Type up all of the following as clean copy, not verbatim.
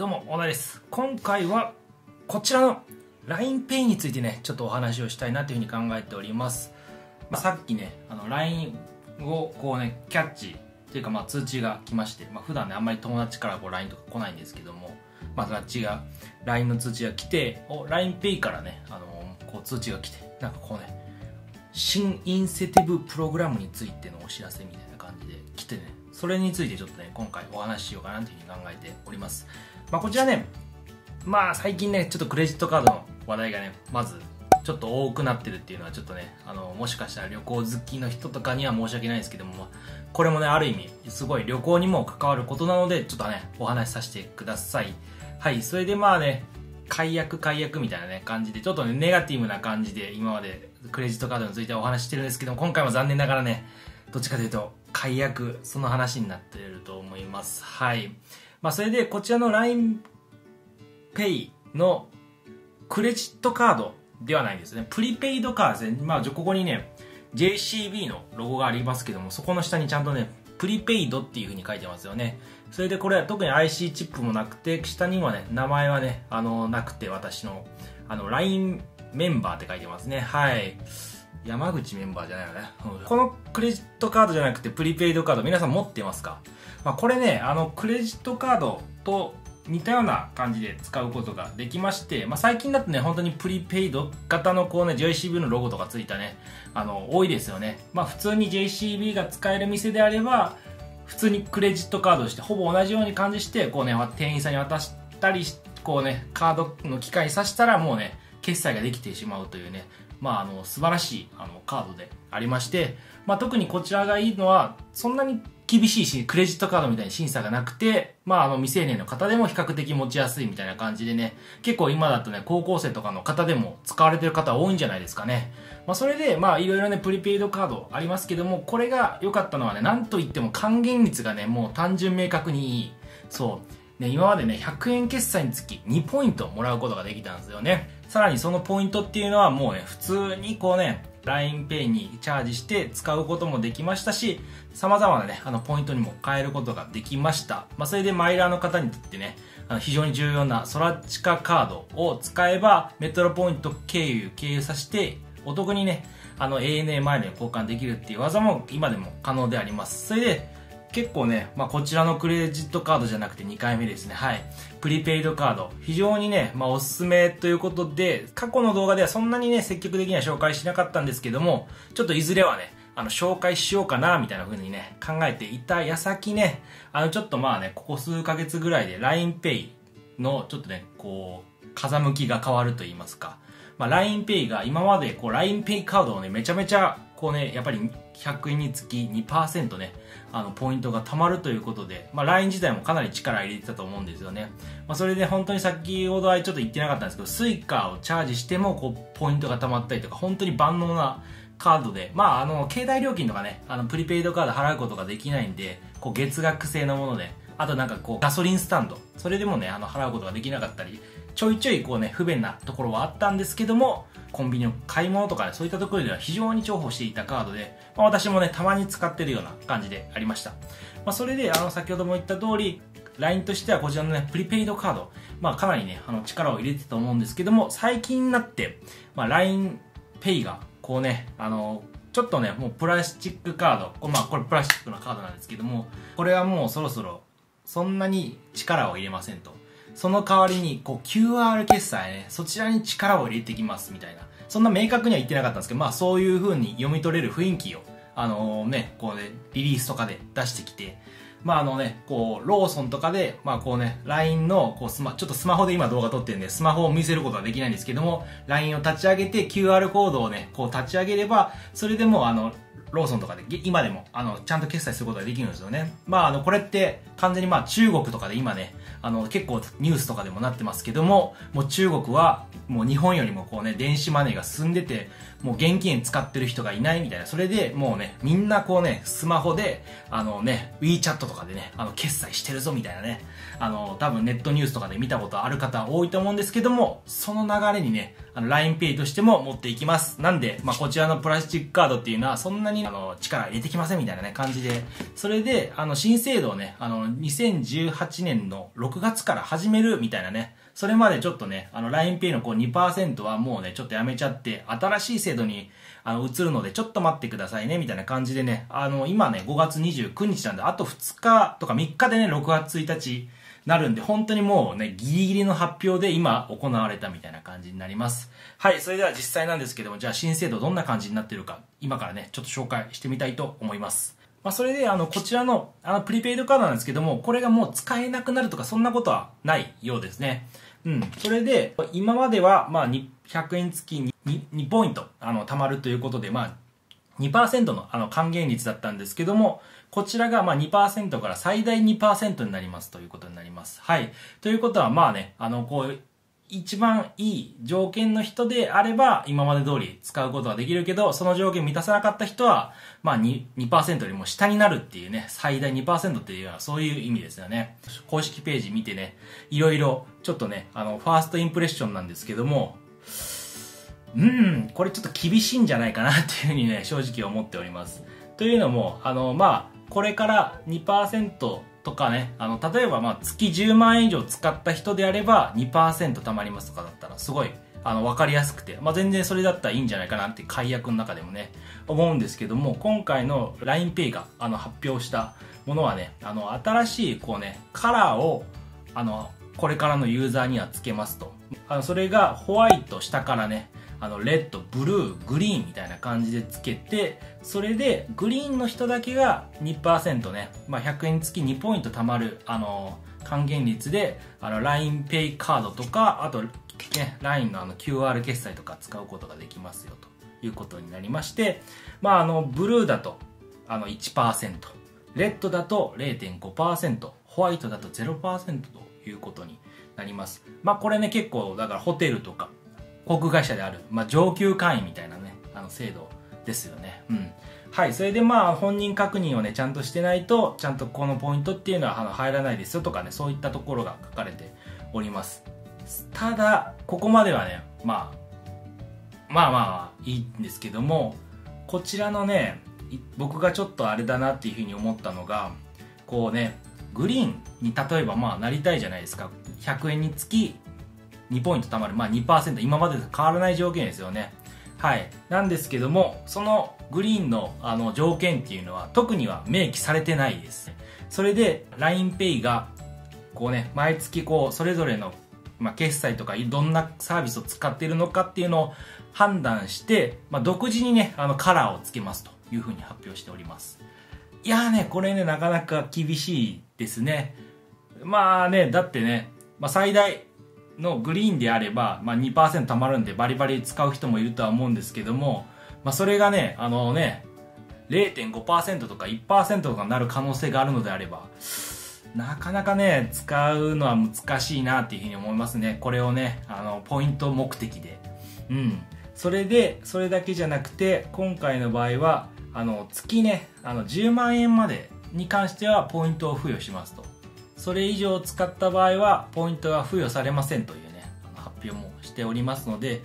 どうも小田です。今回はこちらの LINE Pay についてねちょっとお話をしたいなというふうに考えております。さっきねLINE をこうねキャッチというか通知が来まして、普段ねあんまり友達からこう LINE とか来ないんですけども、LINE の通知が来て LINE Pay からねこう通知が来て、なんかこうね新インセティブプログラムについてのお知らせみたいな感じで来てね、それについてちょっとね今回お話ししようかなというふうに考えております。こちらね最近ねちょっとクレジットカードの話題がねまずちょっと多くなってるっていうのはちょっとねもしかしたら旅行好きの人とかには申し訳ないですけども、これもねある意味すごい旅行にも関わることなのでちょっとねお話しさせてください。はい、それで解約みたいなね感じでちょっとねネガティブな感じで今までクレジットカードについてはお話ししてるんですけども、今回も残念ながらねどっちかというと解約、その話になっていると思います。はい、それでこちらの LINE Pay のクレジットカードではないですね、プリペイドカードですね。ここにね JCB のロゴがありますけども、そこの下にちゃんとねプリペイドっていう風に書いてますよね。それでこれは特に IC チップもなくて、下にはね名前はねなくて、私のLINE メンバーって書いてますね。はい。山口メンバーじゃないよね。このクレジットカードじゃなくてプリペイドカード皆さん持ってますか？これねクレジットカードと似たような感じで使うことができまして、最近だとね本当にプリペイド型のこうね JCB のロゴとかついたね多いですよね。普通に JCB が使える店であれば普通にクレジットカードしてほぼ同じように感じしてこうね店員さんに渡したりこうねカードの機械に挿したらもうね決済ができてしまうというね素晴らしいカードでありまして、特にこちらがいいのはそんなに厳しいし、クレジットカードみたいに審査がなくて、未成年の方でも比較的持ちやすいみたいな感じでね、結構今だとね、高校生とかの方でも使われてる方多いんじゃないですかね。それで、いろいろね、プリペイドカードありますけども、これが良かったのはね、なんといっても還元率がね、もう単純明確にいい。そう。ね、今までね、100円決済につき2ポイントもらうことができたんですよね。さらにそのポイントっていうのはもうね、普通にこうね、LINE Pay にチャージして使うこともできましたし、様々なねポイントにも変えることができました。それでマイラーの方にとってね非常に重要なソラチカカードを使えばメトロポイント経由させてお得にねANA マイルに交換できるっていう技も今でも可能であります。それで結構ね、こちらのクレジットカードじゃなくて2回目ですね。はい。プリペイドカード。非常にね、おすすめということで、過去の動画ではそんなにね、積極的には紹介しなかったんですけども、ちょっといずれはね、紹介しようかな、みたいな風にね、考えていた矢先ね、ちょっとここ数ヶ月ぐらいで LINE Pay のちょっとね、こう、風向きが変わると言いますか。LINE Pay が今までこう LINE Pay カードをね、めちゃめちゃこうね、やっぱり100円につき 2% ね、ポイントが貯まるということで、LINE 自体もかなり力入れてたと思うんですよね。それで本当に先ほどはちょっと言ってなかったんですけど、Suica をチャージしてもこうポイントが貯まったりとか、本当に万能なカードで、携帯料金とかね、プリペイドカード払うことができないんで、こう月額制のもので、あとなんかこうガソリンスタンド、それでもね、払うことができなかったり、ちょいちょいこうね、不便なところはあったんですけども、コンビニの買い物とかね、そういったところでは非常に重宝していたカードで、私もね、たまに使ってるような感じでありました。それで、先ほども言った通り、LINE としてはこちらのね、プリペイドカード、かなりね、力を入れてたと思うんですけども、最近になって、LINE Pay が、こうね、ちょっとね、もうプラスチックカード、これプラスチックのカードなんですけども、これはもうそろそろ、そんなに力を入れませんと。その代わりに、QR 決済ね、そちらに力を入れてきます、みたいな。そんな明確には言ってなかったんですけど、そういう風に読み取れる雰囲気を、リリースとかで出してきて、ローソンとかで、LINE の、ちょっとスマホで今動画撮ってるんで、スマホを見せることはできないんですけども、LINE を立ち上げて、QR コードをね、立ち上げれば、それでも、ローソンとかで、今でも、ちゃんと決済することができるんですよね。これって、完全に中国とかで今ね、結構ニュースとかでもなってますけども、もう中国は、もう日本よりもこうね、電子マネーが進んでて、もう現金使ってる人がいないみたいな、それでもうね、みんなこうね、スマホで、WeChat とかでね、決済してるぞみたいなね、多分ネットニュースとかで見たことある方多いと思うんですけども、その流れにね、LINE Pay としても持っていきます。なんで、こちらのプラスチックカードっていうのはそんなに力入れてきませんみたいなね、感じで。それで、新制度をね、2018年の6月から始めるみたいなね、それまでちょっとね、LINE Pay のこう 2% はもうね、ちょっとやめちゃって、新しい制度に移るので、ちょっと待ってくださいね、みたいな感じでね、今ね、5月29日なんで、あと2日とか3日でね、6月1日、なるんで、本当にもうね、ギリギリの発表で今行われたみたいな感じになります。はい、それでは実際なんですけども、じゃあ新制度どんな感じになってるか、今からね、ちょっと紹介してみたいと思います。それで、こちらの、プリペイドカードなんですけども、これがもう使えなくなるとか、そんなことはないようですね。うん。それで、今までは、100円付きに 2ポイント、貯まるということで、2% の還元率だったんですけども、こちらが2% から最大 2% になりますということになります。はい。ということはね、一番いい条件の人であれば、今まで通り使うことができるけど、その条件満たさなかった人は、2% よりも下になるっていうね、最大 2% っていうのはそういう意味ですよね。公式ページ見てね、いろいろ、ちょっとね、ファーストインプレッションなんですけども、これちょっと厳しいんじゃないかなっていうふうにね、正直思っております。というのも、これから 2% とかね、例えば月10万円以上使った人であれば 2% 貯まりますとかだったら、すごい、わかりやすくて、全然それだったらいいんじゃないかなって解約の中でもね、思うんですけども、今回の LINE Pay が発表したものはね、新しいこうね、カラーを、これからのユーザーにはつけますと。それがホワイト下からね、レッド、ブルー、グリーンみたいな感じでつけて、それで、グリーンの人だけが 2% ね、100円付き2ポイント貯まる、還元率で、LINE Pay カードとか、あと、ね、LINE のQR 決済とか使うことができますよ、ということになりまして、ブルーだと、1%、レッドだと 0.5%、ホワイトだと 0% ということになります。これね、結構、だからホテルとか、航空会社である、上級会員みたいなね、制度ですよね。うん。はい。それで本人確認をね、ちゃんとしてないと、ちゃんとこのポイントっていうのは入らないですよとかね、そういったところが書かれております。ただ、ここまではね、いいんですけども、こちらのね、僕がちょっとあれだなっていうふうに思ったのが、こうね、グリーンに例えばなりたいじゃないですか。100円につき、2ポイント貯まる。2%。今までと変わらない条件ですよね。はい。なんですけども、そのグリーンの条件っていうのは特には明記されてないです。それで LINE Pay がこうね、毎月こう、それぞれの決済とかどんなサービスを使っているのかっていうのを判断して、独自にね、カラーをつけますというふうに発表しております。いやーね、これね、なかなか厳しいですね。だってね、最大、のグリーンであれば、2% 貯まるんでバリバリ使う人もいるとは思うんですけども、それがね、0.5% とか 1% とかになる可能性があるのであれば、なかなかね、使うのは難しいなっていうふうに思いますね。これをね、ポイント目的で。うん。それで、それだけじゃなくて、今回の場合は、月ね、10万円までに関してはポイントを付与しますと。それ以上使った場合は、ポイントが付与されませんというね、発表もしておりますので、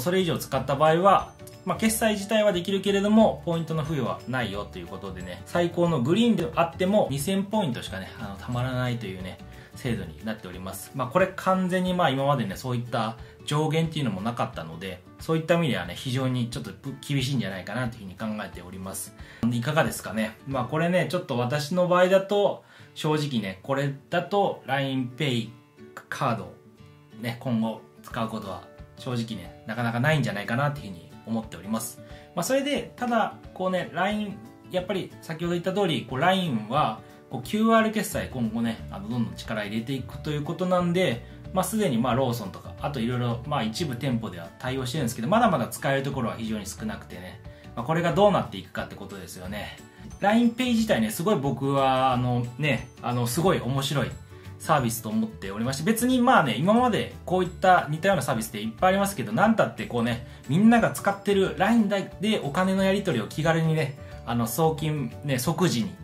それ以上使った場合は、決済自体はできるけれども、ポイントの付与はないよということでね、最高のグリーンであっても、2000ポイントしかね、たまらないというね、制度になっております。これ完全に今までね、そういった上限っていうのもなかったので、そういった意味ではね、非常にちょっと厳しいんじゃないかなというふうに考えております。いかがですかね。これね、ちょっと私の場合だと、正直ね、これだと LINE Pay カードをね、今後使うことは正直ね、なかなかないんじゃないかなっていうふうに思っております。それで、ただ、こうね、LINE、やっぱり先ほど言った通り、LINE はQR 決済今後ね、どんどん力入れていくということなんで、すでにローソンとか、あといろいろ一部店舗では対応してるんですけど、まだまだ使えるところは非常に少なくてね、これがどうなっていくかってことですよね。LINE Pay 自体ね、すごい僕は、すごい面白いサービスと思っておりまして、別に今までこういった似たようなサービスっていっぱいありますけど、なんたってこうね、みんなが使ってる LINE でお金のやり取りを気軽にね、送金ね、即時に、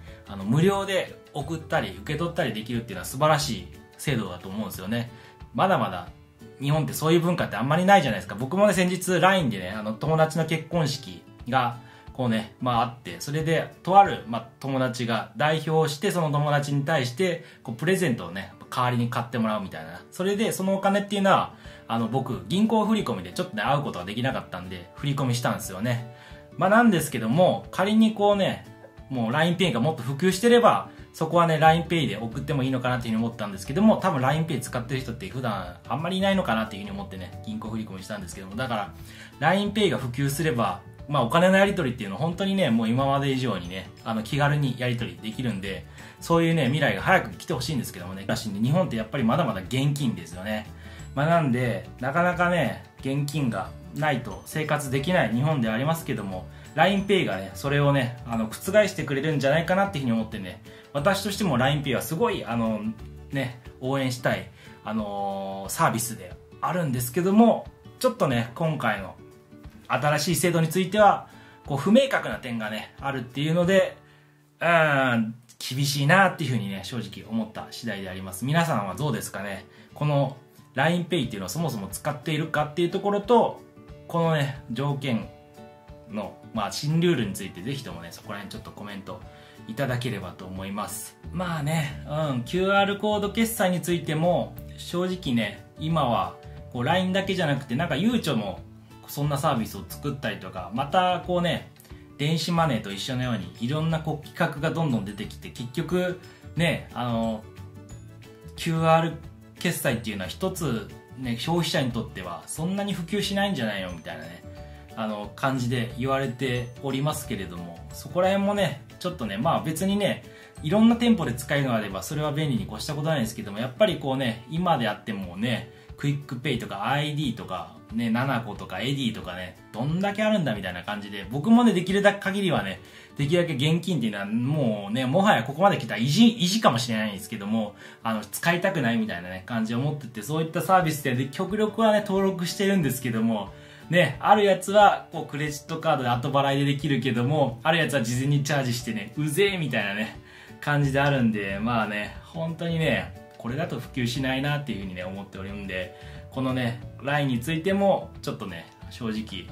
無料で送ったり、受け取ったりできるっていうのは素晴らしい制度だと思うんですよね。まだまだ、日本ってそういう文化ってあんまりないじゃないですか。僕もね、先日 LINE でね、友達の結婚式がこうね、あって、それでとある、友達が代表して、その友達に対してこうプレゼントをね、代わりに買ってもらうみたいな。それでそのお金っていうのは、僕銀行振り込みでちょっとね、会うことができなかったんで振り込みしたんですよね。なんですけども、仮にこうね、もう LINE Pay がもっと普及してれば、そこはね、LINE Pay で送ってもいいのかなっていうふうに思ったんですけども、多分 LINE Pay 使ってる人って普段あんまりいないのかなっていうふうに思ってね、銀行振り込みしたんですけども、だから LINE Pay が普及すれば、お金のやり取りっていうのは本当にね、もう今まで以上にね、気軽にやり取りできるんで、そういうね、未来が早く来てほしいんですけどもね、日本ってやっぱりまだまだ現金ですよね。なんで、なかなかね、現金がないと生活できない日本ではありますけども、LINE Pay がね、それをね、覆してくれるんじゃないかなっていうふうに思ってね、私としても LINE Pay はすごい、ね、応援したい、サービスであるんですけども、ちょっとね、今回の新しい制度については、こう、不明確な点がね、あるっていうので、厳しいなっていうふうにね、正直思った次第であります。皆さんはどうですかね。この LINE Pay っていうのはそもそも使っているかっていうところと、このね、条件の、新ルールについてぜひともね、そこら辺ちょっとコメントいただければと思います。QR コード決済についても、正直ね、今は、こう、LINE だけじゃなくて、ゆうちょも、そんなサービスを作ったりとか、またこうね、電子マネーと一緒のようにいろんなこう企画がどんどん出てきて、結局ね、QR 決済っていうのは一つ、ね、消費者にとってはそんなに普及しないんじゃないのみたいなね、感じで言われておりますけれども、そこら辺もね、ちょっとね、別にね、いろんな店舗で使えるのがあればそれは便利に越したことないですけども、やっぱりこうね、今であってもね、クイックペイとか iD とかね、7個とか AD とかね、どんだけあるんだみたいな感じで、僕もね、できる限りはね、できるだけ現金っていうのはもうね、もはやここまで来たら維持かもしれないんですけども、使いたくないみたいなね、感じを持ってて、そういったサービスって極力はね、登録してるんですけども、ね、あるやつはこうクレジットカードで後払いでできるけども、あるやつは事前にチャージしてね、うぜえみたいなね、感じであるんで、本当にね、これだと普及しないなっていうふうにね、思っておるんで、このね、LINE についても、ちょっとね、正直、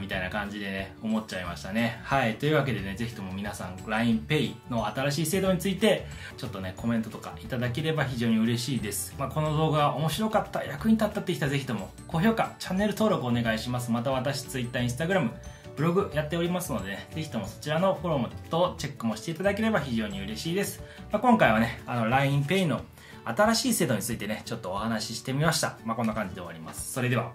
みたいな感じでね、思っちゃいましたね。はい。というわけでね、ぜひとも皆さん、LINE Pay の新しい制度について、ちょっとね、コメントとかいただければ非常に嬉しいです。この動画が面白かった、役に立ったって人はぜひとも、高評価、チャンネル登録お願いします。また私、Twitter、Instagram、ブログやっておりますので、ね、ぜひともそちらのフォローとチェックもしていただければ非常に嬉しいです。今回はね、LINE Pay の新しい制度についてね、ちょっとお話ししてみました。こんな感じで終わります。それでは。